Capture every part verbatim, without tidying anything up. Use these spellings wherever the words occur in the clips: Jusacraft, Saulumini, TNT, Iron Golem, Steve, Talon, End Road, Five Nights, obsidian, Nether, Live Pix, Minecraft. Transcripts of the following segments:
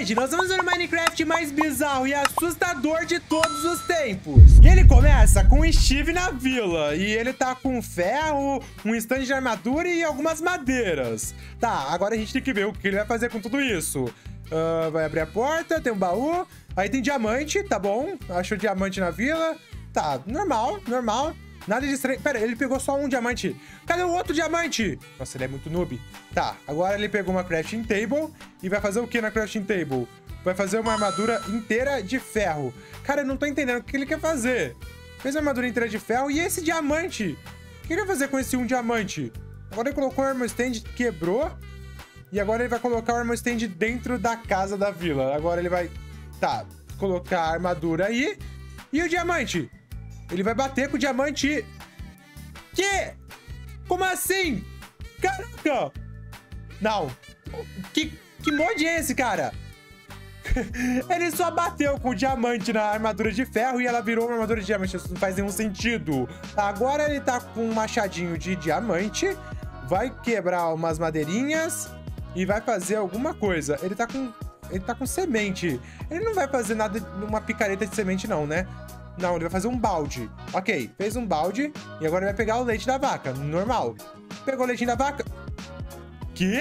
hoje nós vamos ver o Minecraft mais bizarro e assustador de todos os tempos. E ele começa com o Steve na vila. E ele tá com ferro, um stand de armadura e algumas madeiras. Tá, agora a gente tem que ver o que ele vai fazer com tudo isso. Uh, vai abrir a porta, tem um baú. Aí tem diamante, tá bom. Achou diamante na vila. Tá, normal, normal. Nada de estranho. Pera, ele pegou só um diamante. Cadê o outro diamante? Nossa, ele é muito noob. Tá, agora ele pegou uma crafting table. E vai fazer o que na crafting table? Vai fazer uma armadura inteira de ferro. Cara, eu não tô entendendo o que ele quer fazer. Fez uma armadura inteira de ferro. E esse diamante? O que ele vai fazer com esse um diamante? Agora ele colocou o armor stand, quebrou. E agora ele vai colocar o armor stand dentro da casa da vila. Agora ele vai... Tá, colocar a armadura aí. E o diamante? Ele vai bater com o diamante. Que? Como assim? Caraca! Não. Que, que mod é esse, cara? Ele só bateu com o diamante na armadura de ferro e ela virou uma armadura de diamante. Isso não faz nenhum sentido. Agora ele tá com um machadinho de diamante. Vai quebrar umas madeirinhas e vai fazer alguma coisa. Ele tá com... Ele tá com semente. Ele não vai fazer nada, uma picareta de semente, não, né? Não, ele vai fazer um balde. Ok, fez um balde. E agora ele vai pegar o leite da vaca. Normal. Pegou o leitinho da vaca. Que?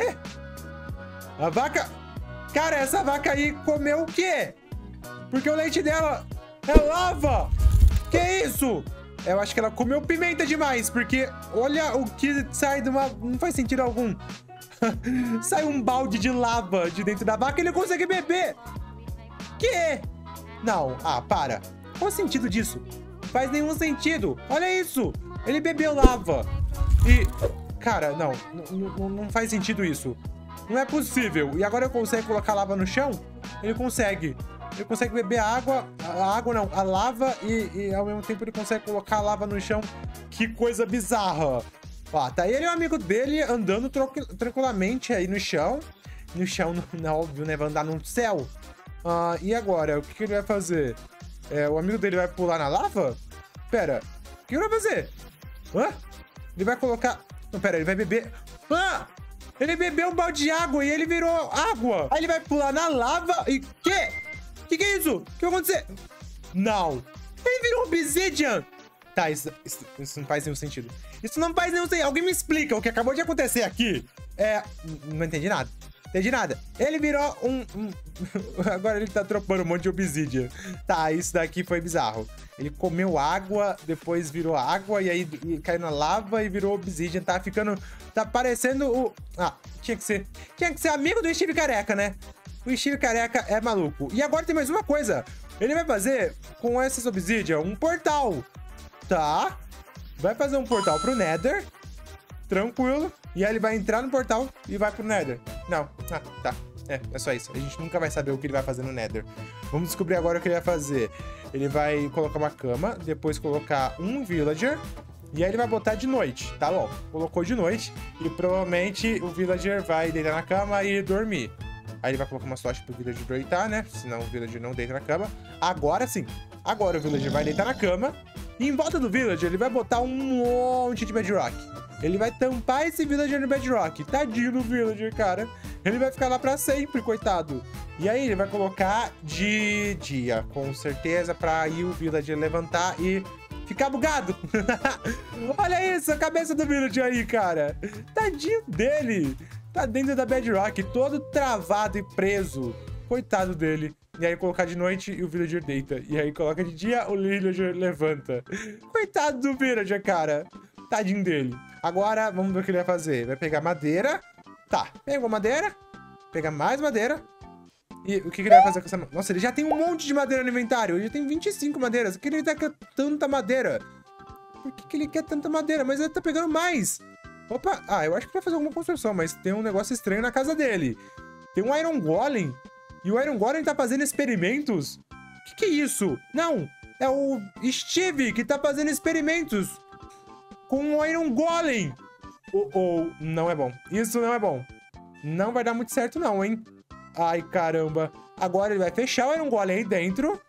A vaca... Cara, essa vaca aí comeu o quê? Porque o leite dela é lava. Que isso? Eu acho que ela comeu pimenta demais. Porque olha o que sai de uma... Não faz sentido algum. Sai um balde de lava de dentro da vaca e ele consegue beber. Que? Não. Ah, para. Qual o sentido disso? Não faz nenhum sentido. Olha isso. Ele bebeu lava. E... Cara, não. Não faz sentido isso. Não é possível. E agora eu consigo colocar lava no chão? Ele consegue. Ele consegue beber água. A água não. A lava. E, e ao mesmo tempo ele consegue colocar a lava no chão. Que coisa bizarra. Ó, tá ele e o amigo dele andando tranquilamente aí no chão. No chão, não é óbvio, né? Vai andar no céu. Ah, e agora? O que ele vai fazer? É, o amigo dele vai pular na lava? Pera, o que ele vai fazer? Hã? Ele vai colocar... Não, pera, ele vai beber... Ah! Ele bebeu um balde de água e ele virou água. Aí ele vai pular na lava e... Quê? Que que é isso? O que vai acontecer? Não. Ele virou obsidian. Tá, isso, isso, isso não faz nenhum sentido. Isso não faz nenhum sentido. Alguém me explica o que acabou de acontecer aqui. É... Não entendi nada. Entendi nada. Ele virou um... um... Agora ele tá tropando um monte de obsidian. Tá, isso daqui foi bizarro. Ele comeu água, depois virou água, e aí e caiu na lava e virou obsidian. Tá ficando... Tá parecendo o... Ah, tinha que ser... Tinha que ser amigo do Steve Careca, né? O Steve Careca é maluco. E agora tem mais uma coisa. Ele vai fazer, com essas obsidian, um portal. Tá. Vai fazer um portal pro Nether. Tranquilo. E aí ele vai entrar no portal e vai pro Nether. Não. Ah, tá. É, é só isso. A gente nunca vai saber o que ele vai fazer no Nether. Vamos descobrir agora o que ele vai fazer. Ele vai colocar uma cama, depois colocar um villager, e aí ele vai botar de noite, tá bom? Colocou de noite, e provavelmente o villager vai deitar na cama e dormir. Aí ele vai colocar uma sorte pro villager deitar, né? Senão o villager não deita na cama. Agora sim. Agora o villager vai deitar na cama, e em volta do villager ele vai botar um monte de bedrock. Ele vai tampar esse villager no bedrock. Tadinho do villager, cara. Ele vai ficar lá pra sempre, coitado. E aí ele vai colocar de dia, com certeza, pra ir o villager levantar e ficar bugado. Olha isso, a cabeça do villager aí, cara. Tadinho dele. Tá dentro da bedrock, todo travado e preso. Coitado dele. E aí colocar de noite e o villager deita. E aí coloca de dia, o villager levanta. Coitado do villager, cara. Tadinho dele. Agora, vamos ver o que ele vai fazer. Vai pegar madeira. Tá, pegou madeira. Pegar mais madeira. E o que, que ele vai fazer com essa... Nossa, ele já tem um monte de madeira no inventário. Ele já tem vinte e cinco madeiras. Por que ele tá com tanta madeira? Por que, que ele quer tanta madeira? Mas ele tá pegando mais. Opa, ah, eu acho que vai fazer alguma construção, mas tem um negócio estranho na casa dele. Tem um Iron Golem. E o Iron Golem tá fazendo experimentos? O que, que é isso? Não, é o Steve que tá fazendo experimentos. Com o Iron Golem. Oh, oh, não é bom. Isso não é bom. Não vai dar muito certo não, hein? Ai, caramba. Agora ele vai fechar o Iron Golem aí dentro.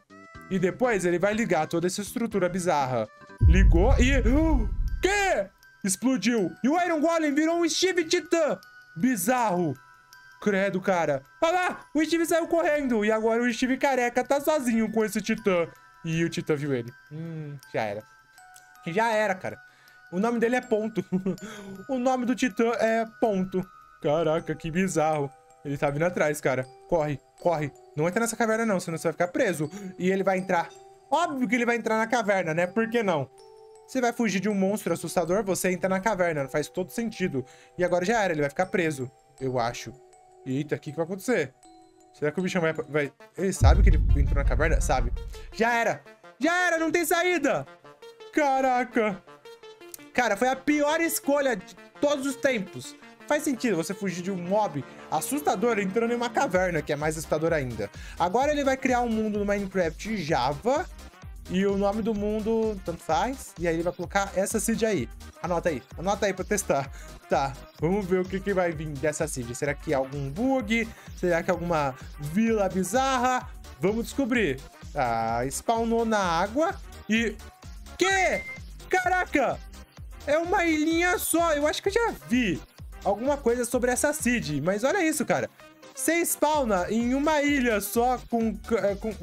E depois ele vai ligar toda essa estrutura bizarra. Ligou e... Uh, que? Explodiu. E o Iron Golem virou um Steve Titã. Bizarro. Credo, cara. Olha lá! O Steve saiu correndo. E agora o Steve careca tá sozinho com esse titã. E o titã viu ele. Hum, já era. Já era, cara. O nome dele é Ponto. O nome do titã é Ponto. Caraca, que bizarro. Ele tá vindo atrás, cara. Corre, corre. Não entra nessa caverna, não, senão você vai ficar preso. E ele vai entrar. Óbvio que ele vai entrar na caverna, né? Por que não? Você vai fugir de um monstro assustador, você entra na caverna. Faz todo sentido. E agora já era, ele vai ficar preso, eu acho. Eita, o que, que vai acontecer? Será que o bichão vai, vai... Ele sabe que ele entrou na caverna? Sabe. Já era. Já era, não tem saída. Caraca. Cara, foi a pior escolha de todos os tempos. Faz sentido você fugir de um mob assustador entrando em uma caverna, que é mais assustador ainda. Agora ele vai criar um mundo no Minecraft Java. E o nome do mundo, tanto faz. E aí ele vai colocar essa seed aí. Anota aí, anota aí pra testar. Tá, vamos ver o que, que vai vir dessa seed. Será que é algum bug? Será que é alguma vila bizarra? Vamos descobrir. Ah, spawnou na água. E... Que? Caraca! É uma ilhinha só, eu acho que eu já vi alguma coisa sobre essa seed. Mas olha isso, cara. Você spawna em uma ilha só com, com,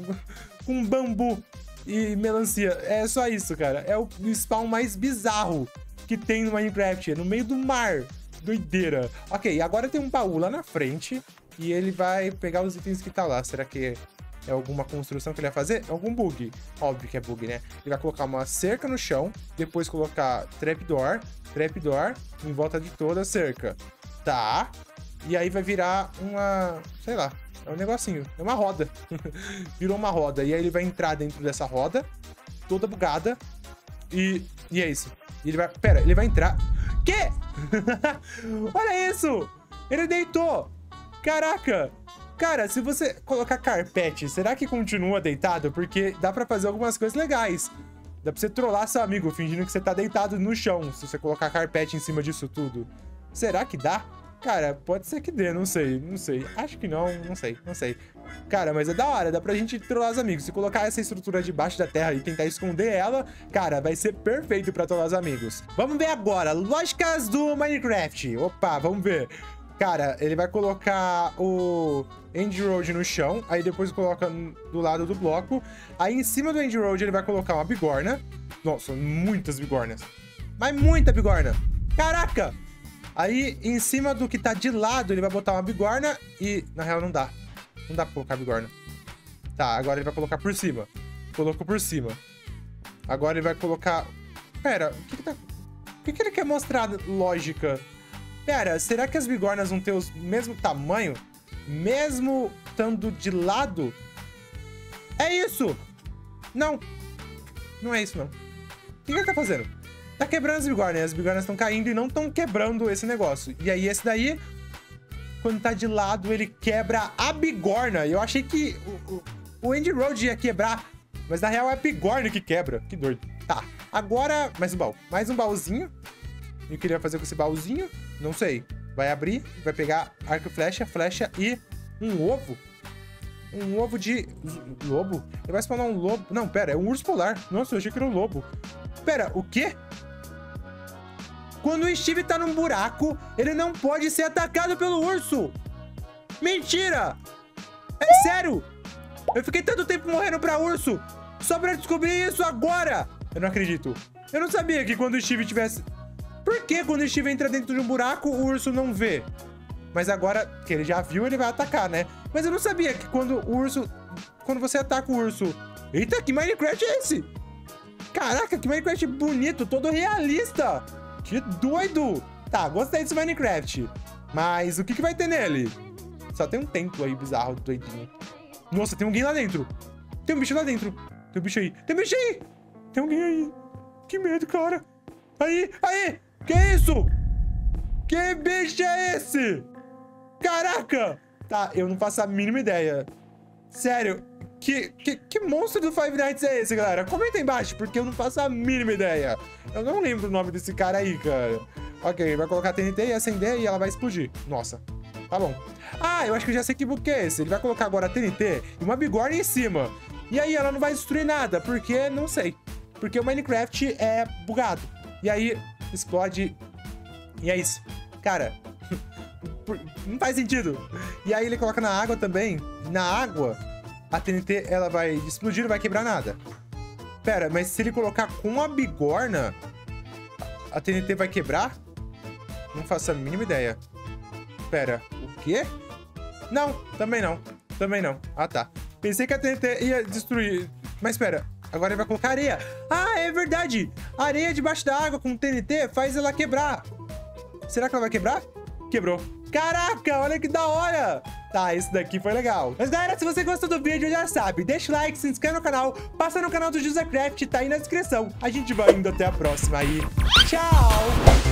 com bambu e melancia. É só isso, cara. É o spawn mais bizarro que tem no Minecraft. É no meio do mar. Doideira. Ok, agora tem um baú lá na frente. E ele vai pegar os itens que tá lá. Será que é alguma construção que ele vai fazer? É algum bug. Óbvio que é bug, né? Ele vai colocar uma cerca no chão. Depois colocar trapdoor. Trapdoor em volta de toda a cerca. Tá. E aí vai virar uma... Sei lá. É um negocinho. É uma roda. Virou uma roda. E aí ele vai entrar dentro dessa roda. Toda bugada. E, e é isso. Ele vai... Pera, ele vai entrar... Quê? Olha isso! Ele deitou! Caraca! Cara, se você colocar carpete, será que continua deitado? Porque dá pra fazer algumas coisas legais. Dá pra você trollar seu amigo, fingindo que você tá deitado no chão, se você colocar carpete em cima disso tudo. Será que dá? Cara, pode ser que dê, não sei, não sei. Acho que não, não sei, não sei. Cara, mas é da hora, dá pra gente trollar os amigos. Se colocar essa estrutura debaixo da terra e tentar esconder ela, cara, vai ser perfeito pra trollar os amigos. Vamos ver agora, lógicas do Minecraft. Opa, vamos ver. Cara, ele vai colocar o End Road no chão, aí depois coloca do lado do bloco. Aí em cima do End Road ele vai colocar uma bigorna. Nossa, muitas bigornas. Mas muita bigorna. Caraca! Aí, em cima do que tá de lado, ele vai botar uma bigorna e, na real, não dá. Não dá pra colocar a bigorna. Tá, agora ele vai colocar por cima. Colocou por cima. Agora ele vai colocar... Pera, o que que tá... O que que ele quer mostrar lógica? Pera, será que as bigornas vão ter o mesmo tamanho? Mesmo estando de lado? É isso! Não. Não é isso, não. O que que ele tá fazendo? Tá quebrando as bigornas, as bigornas estão caindo e não estão quebrando esse negócio. E aí esse daí, quando tá de lado, ele quebra a bigorna. Eu achei que o, o, o End Road ia quebrar, mas na real é a bigorna que quebra. Que doido. Tá, agora mais um baú. Mais um baúzinho. E o que ele vai fazer com esse baúzinho? Não sei. Vai abrir, vai pegar arco e flecha, flecha e um ovo. Um ovo de... lobo? Ele vai spawnar um lobo. Não, pera, é um urso polar. Nossa, eu achei que era um lobo. Pera, o quê? Quando o Steve tá num buraco, ele não pode ser atacado pelo urso. Mentira! É sério! Eu fiquei tanto tempo morrendo pra urso só pra descobrir isso agora! Eu não acredito. Eu não sabia que quando o Steve tivesse... Por que quando o Steve entra dentro de um buraco, o urso não vê? Mas agora que ele já viu, ele vai atacar, né? Mas eu não sabia que quando o urso... Quando você ataca o urso... Eita, que Minecraft é esse? Caraca, que Minecraft bonito, todo realista! Que doido! Tá, gostei desse Minecraft. Mas o que, que vai ter nele? Só tem um templo aí bizarro, doidinho. Nossa, tem alguém lá dentro. Tem um bicho lá dentro. Tem um bicho aí. Tem um bicho aí! Tem alguém aí. Que medo, cara. Aí, aí! Que isso? Que bicho é esse? Caraca! Tá, eu não faço a mínima ideia. Sério, que, que, que monstro do Five Nights é esse, galera? Comenta aí embaixo, porque eu não faço a mínima ideia. Eu não lembro o nome desse cara aí, cara. Ok, vai colocar T N T e acender e ela vai explodir. Nossa, tá bom. Ah, eu acho que eu já sei que bug que é esse. Ele vai colocar agora T N T e uma bigorna em cima. E aí ela não vai destruir nada, porque não sei. Porque o Minecraft é bugado. E aí explode. E é isso. Cara, Não faz sentido. E aí ele coloca na água também. Na água, a T N T ela vai explodir, não vai quebrar nada. Pera, mas se ele colocar com a bigorna, a T N T vai quebrar? Não faço a mínima ideia. Pera, o quê? Não, também não. Também não. Ah, tá. Pensei que a T N T ia destruir. Mas pera, agora ele vai colocar areia. Ah, é verdade. Areia debaixo da água com T N T faz ela quebrar. Será que ela vai quebrar? Quebrou. Caraca, olha que da hora. Tá, isso daqui foi legal. Mas galera, se você gostou do vídeo, já sabe, deixa o like, se inscreve no canal, passa no canal do Jusacraft, tá aí na descrição. A gente vai indo até a próxima aí. Tchau!